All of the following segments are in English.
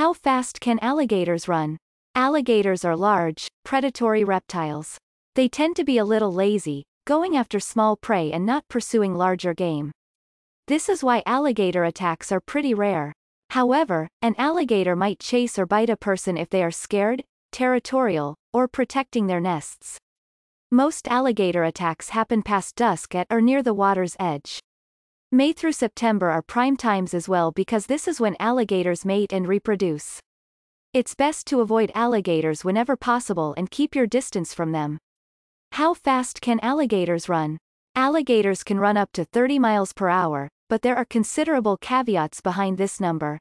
How fast can alligators run? Alligators are large, predatory reptiles. They tend to be a little lazy, going after small prey and not pursuing larger game. This is why alligator attacks are pretty rare. However, an alligator might chase or bite a person if they are scared, territorial, or protecting their nests. Most alligator attacks happen past dusk at or near the water's edge. May through September are prime times as well because this is when alligators mate and reproduce. It's best to avoid alligators whenever possible and keep your distance from them. How fast can alligators run? Alligators can run up to 30 miles per hour, but there are considerable caveats behind this number.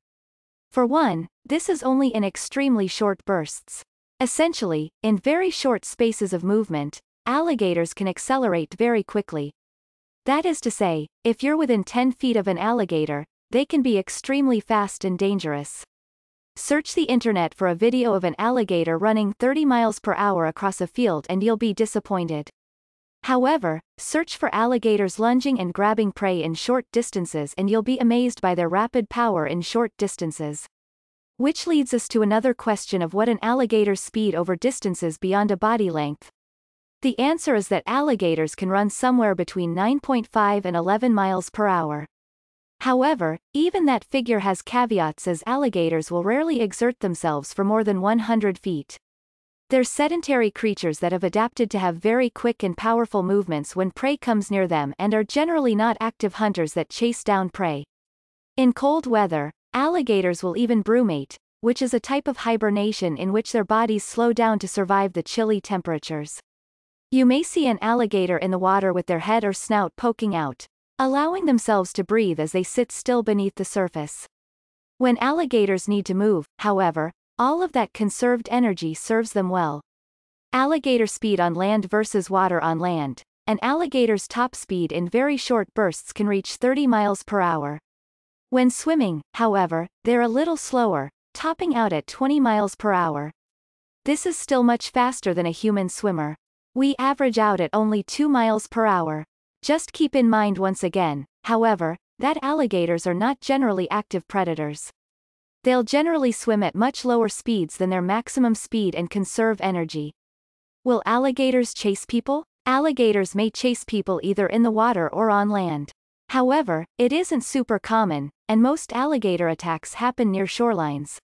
For one, this is only in extremely short bursts. Essentially, in very short spaces of movement, alligators can accelerate very quickly. That is to say, if you're within 10 feet of an alligator, they can be extremely fast and dangerous. Search the internet for a video of an alligator running 30 miles per hour across a field and you'll be disappointed. However, search for alligators lunging and grabbing prey in short distances and you'll be amazed by their rapid power in short distances. Which leads us to another question of what an alligator's speed over distances beyond a body length. The answer is that alligators can run somewhere between 9.5 and 11 miles per hour. However, even that figure has caveats as alligators will rarely exert themselves for more than 100 feet. They're sedentary creatures that have adapted to have very quick and powerful movements when prey comes near them and are generally not active hunters that chase down prey. In cold weather, alligators will even brumate, which is a type of hibernation in which their bodies slow down to survive the chilly temperatures. You may see an alligator in the water with their head or snout poking out, allowing themselves to breathe as they sit still beneath the surface. When alligators need to move, however, all of that conserved energy serves them well. Alligator speed on land versus water on land. An alligator's top speed in very short bursts can reach 30 miles per hour. When swimming, however, they're a little slower, topping out at 20 miles per hour. This is still much faster than a human swimmer. We average out at only 2 miles per hour. Just keep in mind once again, however, that alligators are not generally active predators. They'll generally swim at much lower speeds than their maximum speed and conserve energy. Will alligators chase people? Alligators may chase people either in the water or on land. However, it isn't super common, and most alligator attacks happen near shorelines.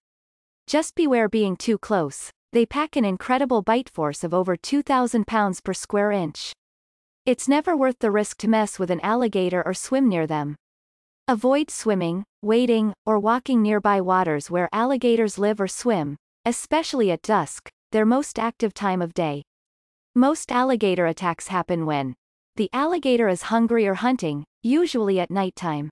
Just beware being too close. They pack an incredible bite force of over 2,000 pounds per square inch. It's never worth the risk to mess with an alligator or swim near them. Avoid swimming, wading, or walking nearby waters where alligators live or swim, especially at dusk, their most active time of day. Most alligator attacks happen when the alligator is hungry or hunting, usually at nighttime.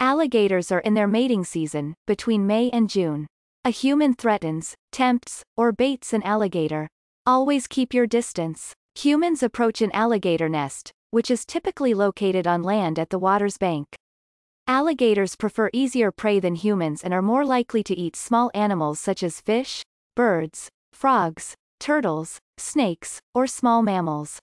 Alligators are in their mating season, between May and June. A human threatens, tempts, or baits an alligator. Always keep your distance. Humans approach an alligator nest, which is typically located on land at the water's bank. Alligators prefer easier prey than humans and are more likely to eat small animals such as fish, birds, frogs, turtles, snakes, or small mammals.